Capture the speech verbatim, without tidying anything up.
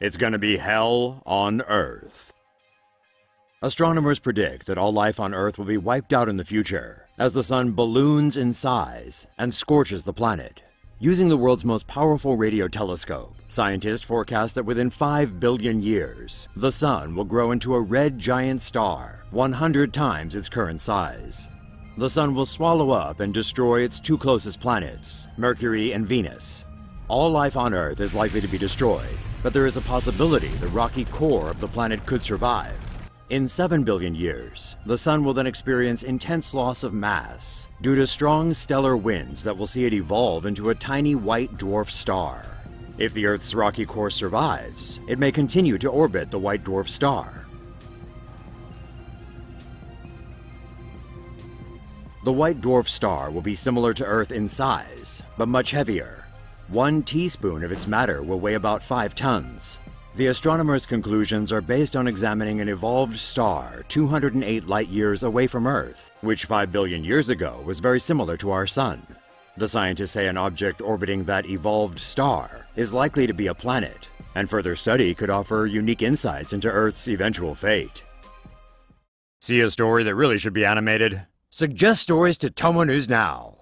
It's going to be hell on Earth. Astronomers predict that all life on Earth will be wiped out in the future as the sun balloons in size and scorches the planet. Using the world's most powerful radio telescope, scientists forecast that within five billion years, the sun will grow into a red giant star one hundred times its current size. The sun will swallow up and destroy its two closest planets, Mercury and Venus. All life on Earth is likely to be destroyed, but there is a possibility the rocky core of the planet could survive. In seven billion years, the sun will then experience intense loss of mass due to strong stellar winds that will see it evolve into a tiny white dwarf star. If the Earth's rocky core survives, it may continue to orbit the white dwarf star. The white dwarf star will be similar to Earth in size, but much heavier. One teaspoon of its matter will weigh about five tons. The astronomers' conclusions are based on examining an evolved star two hundred eight light-years away from Earth, which five billion years ago was very similar to our sun. The scientists say an object orbiting that evolved star is likely to be a planet, and further study could offer unique insights into Earth's eventual fate. See a story that really should be animated? Suggest stories to Tomo News Now.